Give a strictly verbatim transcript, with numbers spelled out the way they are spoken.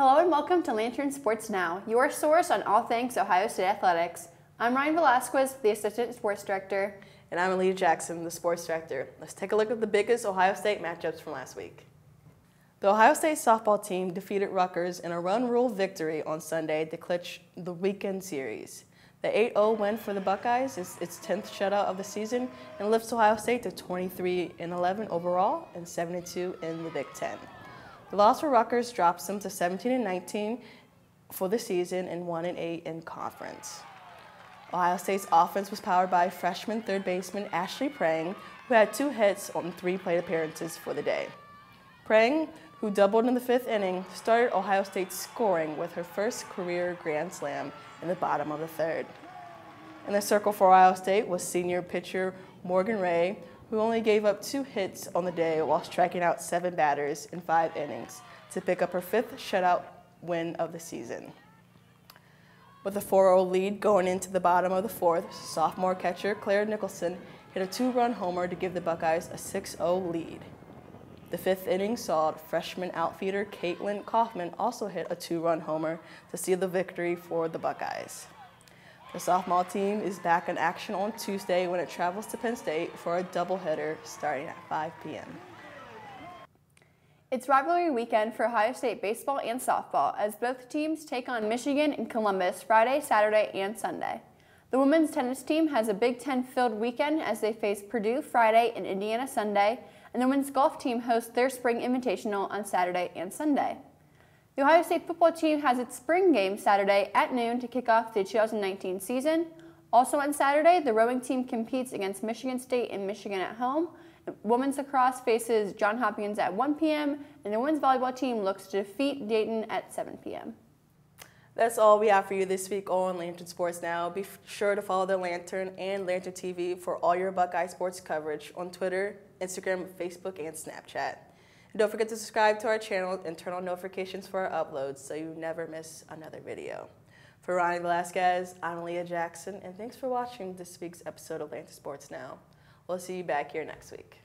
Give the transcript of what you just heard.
Hello and welcome to Lantern Sports Now, your source on all things Ohio State athletics. I'm Ryan Velasquez, the Assistant Sports Director. And I'm Aliyyah Jackson, the Sports Director. Let's take a look at the biggest Ohio State matchups from last week. The Ohio State softball team defeated Rutgers in a run-rule victory on Sunday to clinch the weekend series. The eight oh win for the Buckeyes is its tenth shutout of the season and lifts Ohio State to twenty-three and eleven overall and seven and two in the Big Ten. The loss for Rutgers drops them to seventeen and nineteen for the season and one and eight in conference. Ohio State's offense was powered by freshman third baseman Ashley Prange, who had two hits on three plate appearances for the day. Prange, who doubled in the fifth inning, started Ohio State scoring with her first career grand slam in the bottom of the third. In the circle for Ohio State was senior pitcher Morgan Ray, who only gave up two hits on the day while striking out seven batters in five innings to pick up her fifth shutout win of the season. With a four oh lead going into the bottom of the fourth, sophomore catcher Claire Nicholson hit a two-run homer to give the Buckeyes a six oh lead. The fifth inning saw freshman outfielder Caitlin Kaufman also hit a two-run homer to seal the victory for the Buckeyes. The sophomore team is back in action on Tuesday when it travels to Penn State for a doubleheader starting at five p m It's rivalry weekend for Ohio State baseball and softball as both teams take on Michigan and Columbus Friday, Saturday, and Sunday. The women's tennis team has a Big Ten filled weekend as they face Purdue Friday and Indiana Sunday, and the women's golf team hosts their spring invitational on Saturday and Sunday. The Ohio State football team has its spring game Saturday at noon to kick off the two thousand nineteen season. Also on Saturday, the rowing team competes against Michigan State and Michigan at home. Women's lacrosse faces John Hopkins at one p m and the women's volleyball team looks to defeat Dayton at seven p m That's all we have for you this week on Lantern Sports Now. Be sure to follow The Lantern and Lantern T V for all your Buckeye sports coverage on Twitter, Instagram, Facebook, and Snapchat. And don't forget to subscribe to our channel and turn on notifications for our uploads so you never miss another video. For Ronnie Velasquez, I'm Aliyyah Jackson, and thanks for watching this week's episode of Lantern Sports Now. We'll see you back here next week.